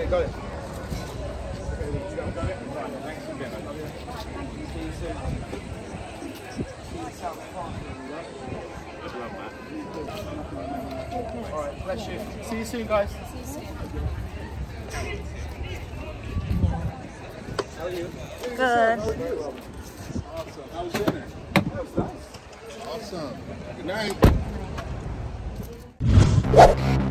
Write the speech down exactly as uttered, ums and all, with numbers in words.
Okay, got it. Thanks again. See you soon. All right, bless you. See you soon, guys. See you soon. How are you? Good. Awesome. How was dinner? That was nice. Awesome. Good night.